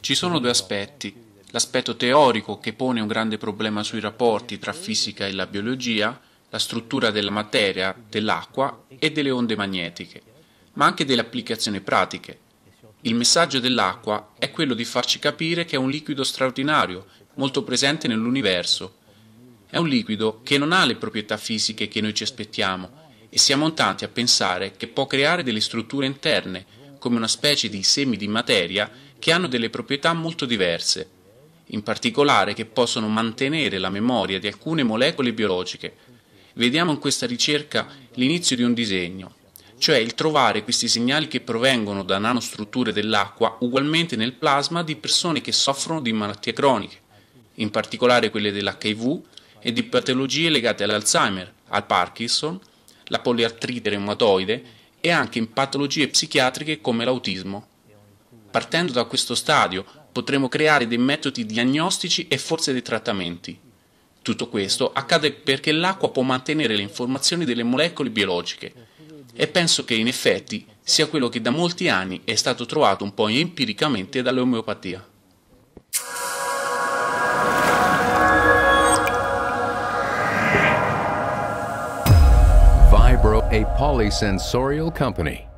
Ci sono due aspetti. L'aspetto teorico, che pone un grande problema sui rapporti tra fisica e la biologia, la struttura della materia, dell'acqua e delle onde magnetiche, ma anche delle applicazioni pratiche. Il messaggio dell'acqua è quello di farci capire che è un liquido straordinario, molto presente nell'universo. È un liquido che non ha le proprietà fisiche che noi ci aspettiamo e siamo andati a pensare che può creare delle strutture interne, come una specie di semi di materia che hanno delle proprietà molto diverse, in particolare che possono mantenere la memoria di alcune molecole biologiche. Vediamo in questa ricerca l'inizio di un disegno, cioè il trovare questi segnali che provengono da nanostrutture dell'acqua ugualmente nel plasma di persone che soffrono di malattie croniche, in particolare quelle dell'HIV e di patologie legate all'Alzheimer, al Parkinson, la poliartrite reumatoide e anche in patologie psichiatriche come l'autismo. Partendo da questo stadio potremo creare dei metodi diagnostici e forse dei trattamenti. Tutto questo accade perché l'acqua può mantenere le informazioni delle molecole biologiche e penso che in effetti sia quello che da molti anni è stato trovato un po' empiricamente dall'omeopatia. Vibbro, a polysensorial company.